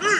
Hey!